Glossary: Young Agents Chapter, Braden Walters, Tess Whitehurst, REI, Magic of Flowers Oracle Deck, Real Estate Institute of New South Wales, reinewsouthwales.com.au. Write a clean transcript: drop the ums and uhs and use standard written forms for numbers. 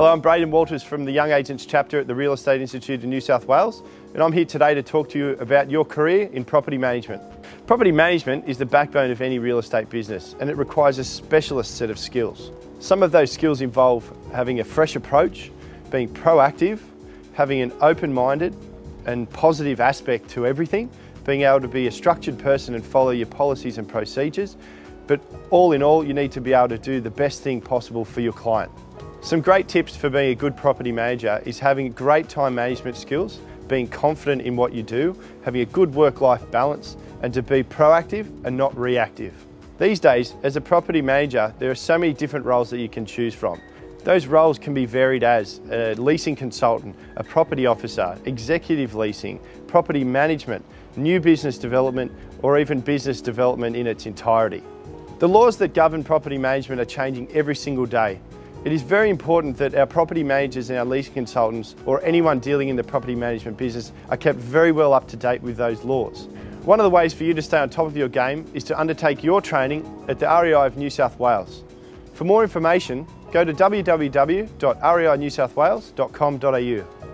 Hello, I'm Braden Walters from the Young Agents Chapter at the Real Estate Institute of New South Wales, and I'm here today to talk to you about your career in property management. Property management is the backbone of any real estate business, and it requires a specialist set of skills. Some of those skills involve having a fresh approach, being proactive, having an open-minded and positive aspect to everything, being able to be a structured person and follow your policies and procedures, but all in all, you need to be able to do the best thing possible for your client. Some great tips for being a good property manager is having great time management skills, being confident in what you do, having a good work-life balance, and to be proactive and not reactive. These days, as a property manager, there are so many different roles that you can choose from. Those roles can be varied as a leasing consultant, a property officer, executive leasing, property management, new business development, or even business development in its entirety. The laws that govern property management are changing every single day. It is very important that our property managers and our leasing consultants, or anyone dealing in the property management business, are kept very well up to date with those laws. One of the ways for you to stay on top of your game is to undertake your training at the REI of New South Wales. For more information, go to www.reinewsouthwales.com.au.